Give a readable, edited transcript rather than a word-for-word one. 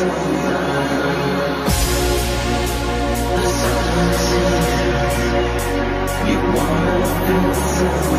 You wanna feel so